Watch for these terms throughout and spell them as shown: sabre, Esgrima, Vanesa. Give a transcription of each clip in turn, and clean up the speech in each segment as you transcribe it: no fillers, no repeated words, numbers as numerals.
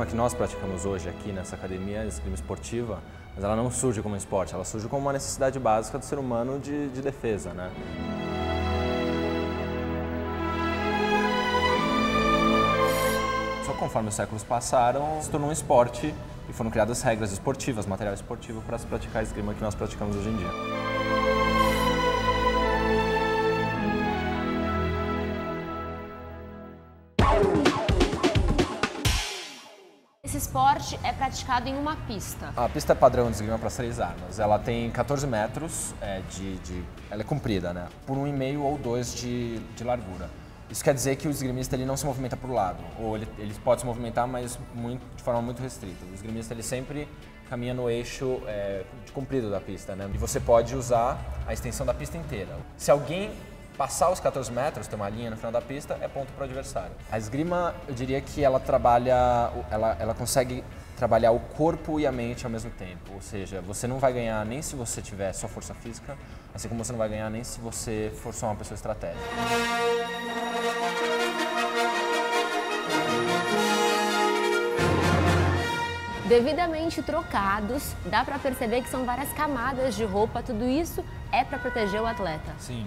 esgrima que nós praticamos hoje aqui nessa academia, a esgrima esportiva, mas ela não surge como esporte, ela surge como uma necessidade básica do ser humano de defesa, né? Só conforme os séculos passaram, se tornou um esporte e foram criadas regras esportivas, material esportivo para se praticar a esgrima que nós praticamos hoje em dia. Esse esporte é praticado em uma pista. A pista padrão de esgrima para as três armas, ela tem 14 metros, ela é comprida, né? Por 1,5 ou 2 de largura. Isso quer dizer que o esgrimista ele não se movimenta para o lado, ou ele pode se movimentar, mas de forma muito restrita. O esgrimista ele sempre caminha no eixo comprido da pista, né? E você pode usar a extensão da pista inteira. Se alguém passar os 14 metros, tem uma linha no final da pista, é ponto para o adversário. A esgrima, eu diria que ela consegue trabalhar o corpo e a mente ao mesmo tempo. Ou seja, você não vai ganhar nem se você tiver só força física, assim como você não vai ganhar nem se você for só uma pessoa estratégica. Devidamente trocados, dá para perceber que são várias camadas de roupa, tudo isso é para proteger o atleta. Sim,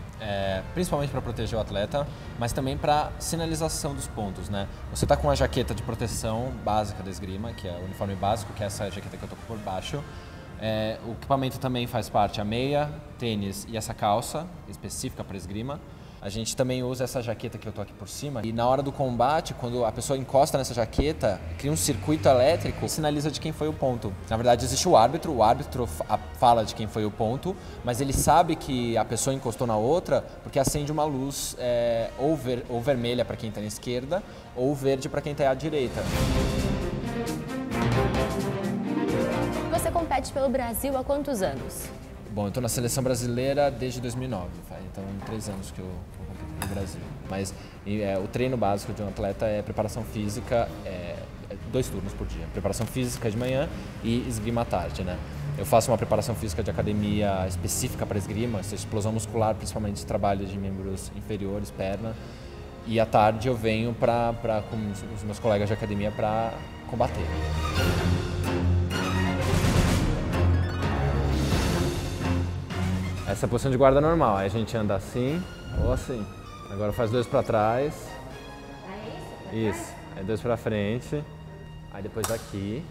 principalmente para proteger o atleta, mas também para sinalização dos pontos, né? Você está com a jaqueta de proteção básica da esgrima, que é o uniforme básico, que é essa jaqueta que eu tô por baixo. O equipamento também faz parte, a meia, tênis e essa calça específica para esgrima. A gente também usa essa jaqueta que eu tô aqui por cima e na hora do combate, quando a pessoa encosta nessa jaqueta, cria um circuito elétrico e sinaliza de quem foi o ponto. Na verdade, existe o árbitro fala de quem foi o ponto, mas ele sabe que a pessoa encostou na outra porque acende uma luz ou vermelha para quem tá na esquerda ou verde para quem tá à direita. Você compete pelo Brasil há quantos anos? Bom, eu estou na seleção brasileira desde 2009, então em 3 anos que eu competi no Brasil. Mas o treino básico de um atleta é preparação física, 2 turnos por dia. Preparação física de manhã e esgrima à tarde, né? Eu faço uma preparação física de academia específica para esgrima, essa explosão muscular, principalmente trabalho de membros inferiores, perna. E à tarde eu venho com os meus colegas de academia para combater. Essa é a posição de guarda normal, aí a gente anda assim ou assim. Agora faz 2 para trás. Isso, aí 2 para frente. Aí depois aqui.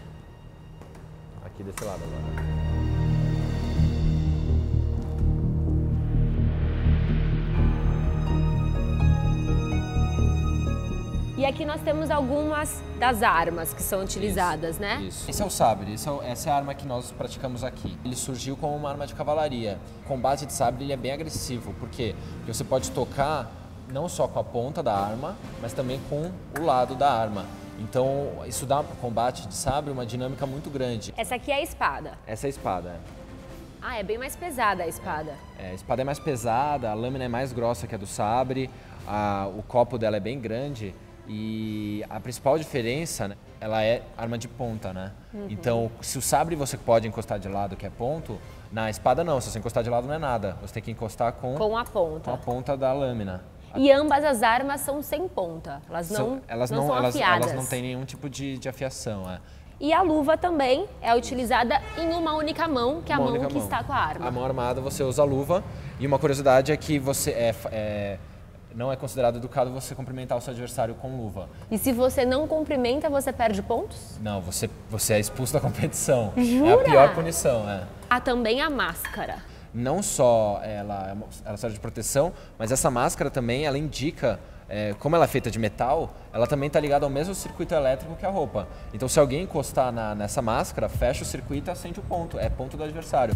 Aqui desse lado agora. E aqui nós temos algumas das armas que são utilizadas, isso, né? Isso. Esse é o sabre, essa é a arma que nós praticamos aqui. Ele surgiu como uma arma de cavalaria. O combate de sabre ele é bem agressivo, por quê? Porque você pode tocar não só com a ponta da arma, mas também com o lado da arma. Então, isso dá para o combate de sabre uma dinâmica muito grande. Essa aqui é a espada? Essa é a espada. Ah, é bem mais pesada a espada. A espada é mais pesada, a lâmina é mais grossa que a do sabre, o copo dela é bem grande. E a principal diferença, né, ela é arma de ponta, né? Uhum. Então, se o sabre você pode encostar de lado, que é ponto, na espada não. Se você encostar de lado não é nada. Você tem que encostar com a ponta da lâmina. E ambas as armas são sem ponta. Elas não têm nenhum tipo de afiação, é. E a luva também é utilizada em uma única mão, que é a mão que está com a arma. A mão armada você usa a luva. E uma curiosidade é que você não é considerado educado você cumprimentar o seu adversário com luva. E se você não cumprimenta, você perde pontos? Não, você é expulso da competição. Jura? É a pior punição, é. Há também a máscara. Não só ela serve de proteção, mas essa máscara também, ela indica, como ela é feita de metal, ela também está ligada ao mesmo circuito elétrico que a roupa. Então se alguém encostar nessa máscara, fecha o circuito e acende o ponto. É ponto do adversário.